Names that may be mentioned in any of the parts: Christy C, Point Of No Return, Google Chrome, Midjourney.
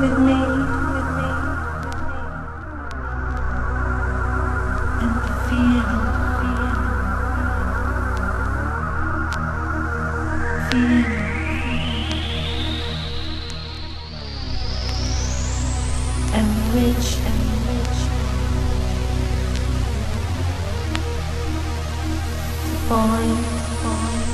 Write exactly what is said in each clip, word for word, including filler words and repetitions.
with me, with me, and feel, feel, feel, enrich, enrich, find, find.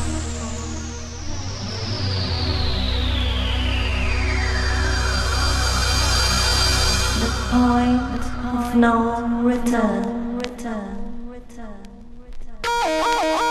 Point of no return. Return. Return. Feel, feel,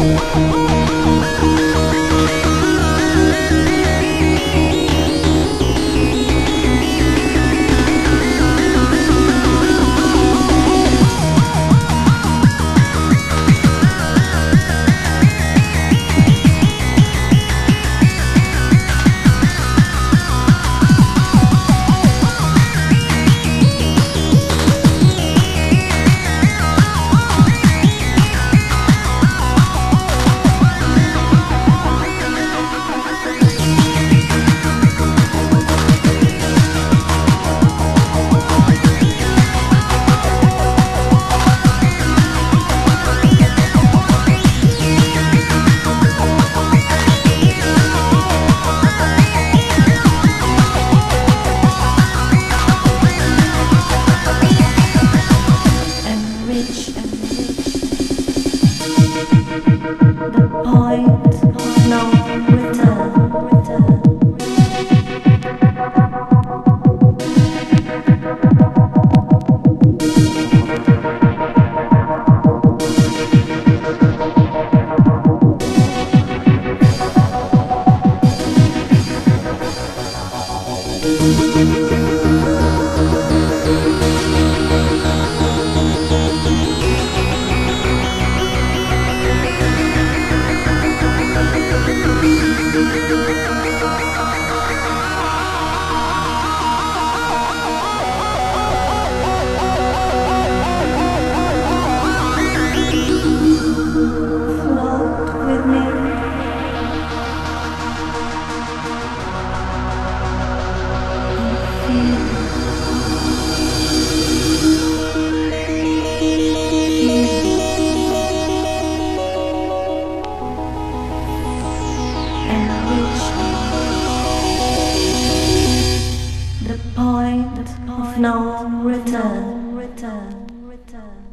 The point of no return, return. Point of no return.